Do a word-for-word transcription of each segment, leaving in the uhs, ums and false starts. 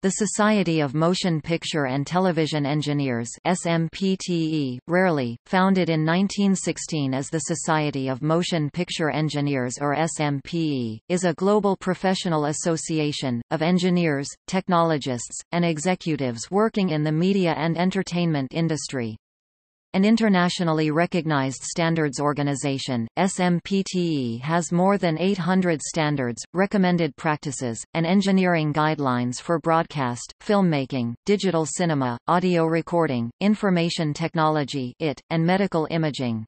The Society of Motion Picture and Television Engineers (S M P T E), rarely, founded in nineteen sixteen as the Society of Motion Picture Engineers or S M P E, is a global professional association, of engineers, technologists, and executives working in the media and entertainment industry. An internationally recognized standards organization, S M P T E has more than eight hundred standards, recommended practices, and engineering guidelines for broadcast, filmmaking, digital cinema, audio recording, information technology (I T), and medical imaging.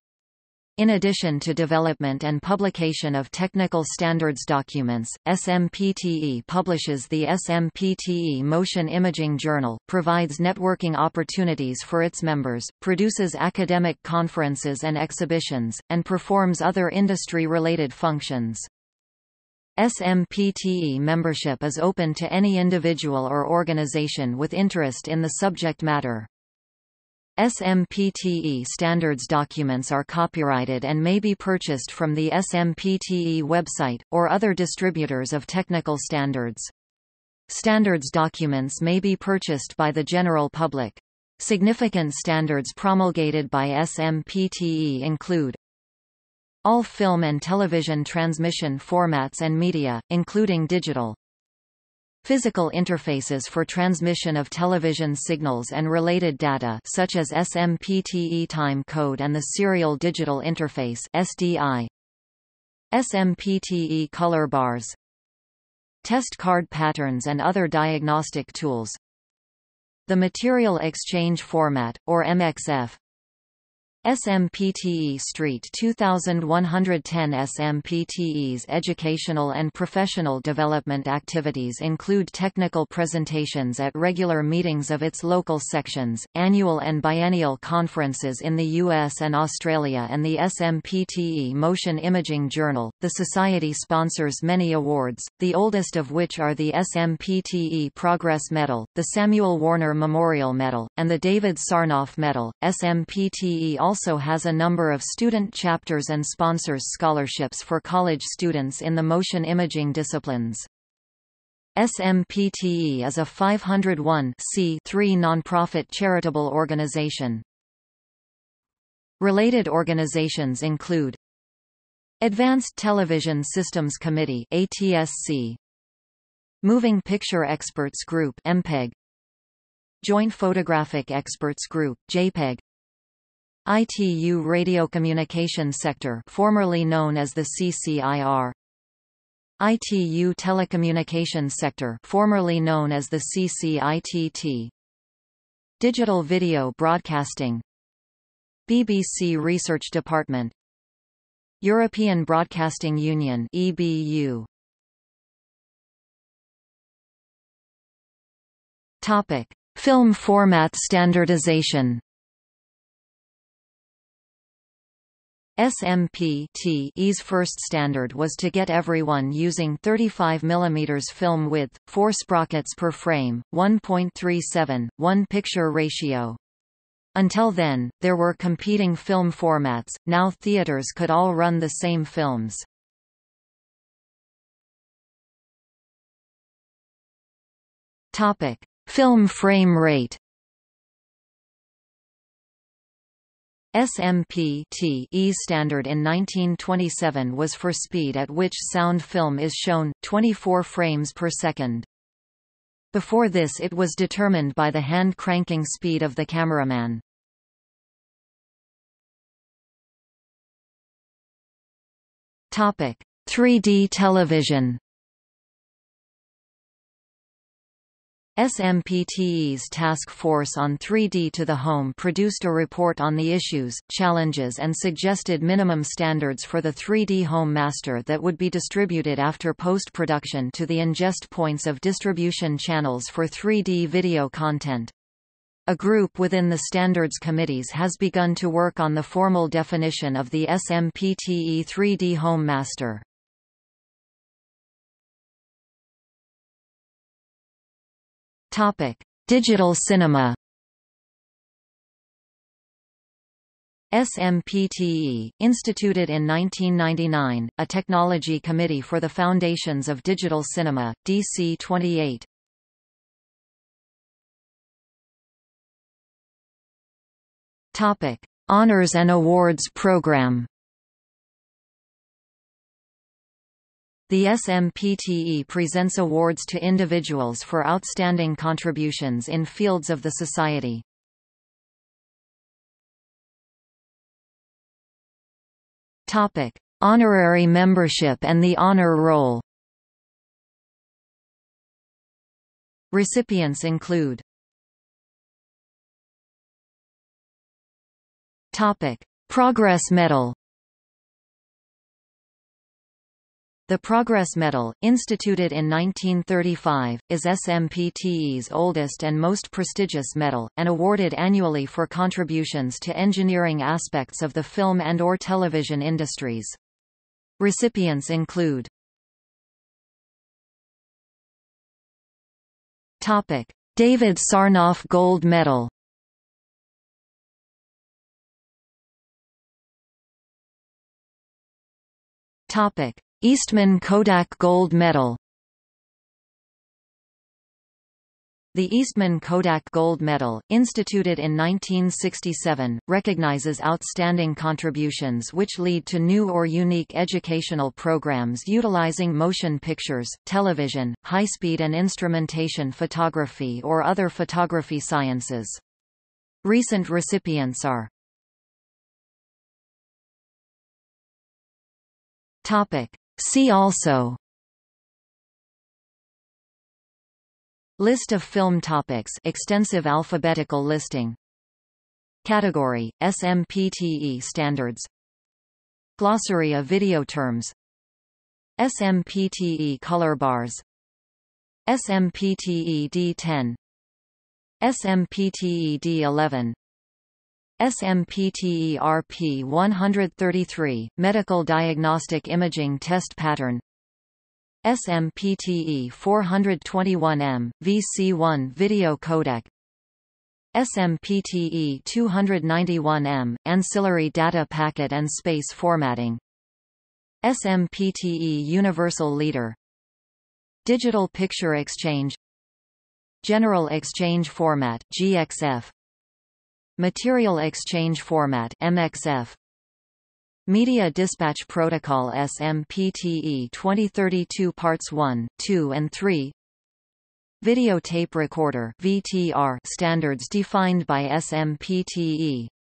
In addition to development and publication of technical standards documents, S M P T E publishes the S M P T E Motion Imaging Journal, provides networking opportunities for its members, produces academic conferences and exhibitions, and performs other industry-related functions. S M P T E membership is open to any individual or organization with interest in the subject matter. S M P T E standards documents are copyrighted and may be purchased from the S M P T E website, or other distributors of technical standards. Standards documents may be purchased by the general public. Significant standards promulgated by S M P T E include all film and television transmission formats and media, including digital. Physical interfaces for transmission of television signals and related data such as S M P T E time code and the Serial Digital Interface (S D I), S M P T E color bars, test card patterns and other diagnostic tools, the Material Exchange Format, or M X F, S M P T E Street two thousand one hundred ten. S M P T E's educational and professional development activities include technical presentations at regular meetings of its local sections, annual and biennial conferences in the U S and Australia, and the S M P T E Motion Imaging Journal. The Society sponsors many awards, the oldest of which are the S M P T E Progress Medal, the Samuel Warner Memorial Medal, and the David Sarnoff Medal. S M P T E also also has a number of student chapters and sponsors scholarships for college students in the motion imaging disciplines. S M P T E is a five oh one c three nonprofit charitable organization. Related organizations include Advanced Television Systems Committee (A T S C), Moving Picture Experts Group (M P E G), Joint Photographic Experts Group (J P E G), I T U Radio Communication Sector, formerly known as the C C I R, I T U Telecommunication Sector, formerly known as the C C I T T, Digital Video Broadcasting, B B C Research Department, European Broadcasting Union (E B U). Topic: Film format standardization. S M P T E's first standard was to get everyone using thirty-five millimeter film width, four sprockets per frame, one point three seven one picture ratio. Until then, there were competing film formats. Now theaters could all run the same films. Topic: Film frame rate. S M P T E's standard in nineteen twenty-seven was for speed at which sound film is shown, twenty-four frames per second. Before this it was determined by the hand cranking speed of the cameraman. Topic: three D television. S M P T E's Task Force on three D to the Home produced a report on the issues, challenges and suggested minimum standards for the three D Home Master that would be distributed after post-production to the ingest points of distribution channels for three D video content. A group within the standards committees has begun to work on the formal definition of the S M P T E three D Home Master. Topic: Digital cinema. S M P T E instituted in nineteen ninety-nine a technology committee for the foundations of digital cinema, D C twenty-eight. Topic: Honors and Awards Program. The S M P T E presents awards to individuals for outstanding contributions in fields of the society. Topic: Honorary membership and the honor roll. Recipients include. Topic: Progress Medal. The Progress Medal, instituted in nineteen thirty-five, is S M P T E's oldest and most prestigious medal, and awarded annually for contributions to engineering aspects of the film and or television industries. Recipients include. Topic: David Sarnoff Gold Medal. Topic: Eastman Kodak Gold Medal. The Eastman Kodak Gold Medal, instituted in nineteen sixty-seven, recognizes outstanding contributions which lead to new or unique educational programs utilizing motion pictures, television, high-speed and instrumentation photography or other photography sciences. Recent recipients are. Topic: See also. List of film topics, extensive alphabetical listing. Category: S M P T E standards. Glossary of video terms. S M P T E color bars. S M P T E D ten. S M P T E D eleven. S M P T E R P one thirty-three, Medical Diagnostic Imaging Test Pattern. S M P T E four twenty-one M, V C one Video Codec. S M P T E two ninety-one M, Ancillary Data Packet and Space Formatting. S M P T E Universal Leader. Digital Picture Exchange. General Exchange Format G X F. Material Exchange Format M X F. Media Dispatch Protocol S M P T E twenty thirty-two Parts one, two and three. Videotape Recorder V T R standards defined by S M P T E.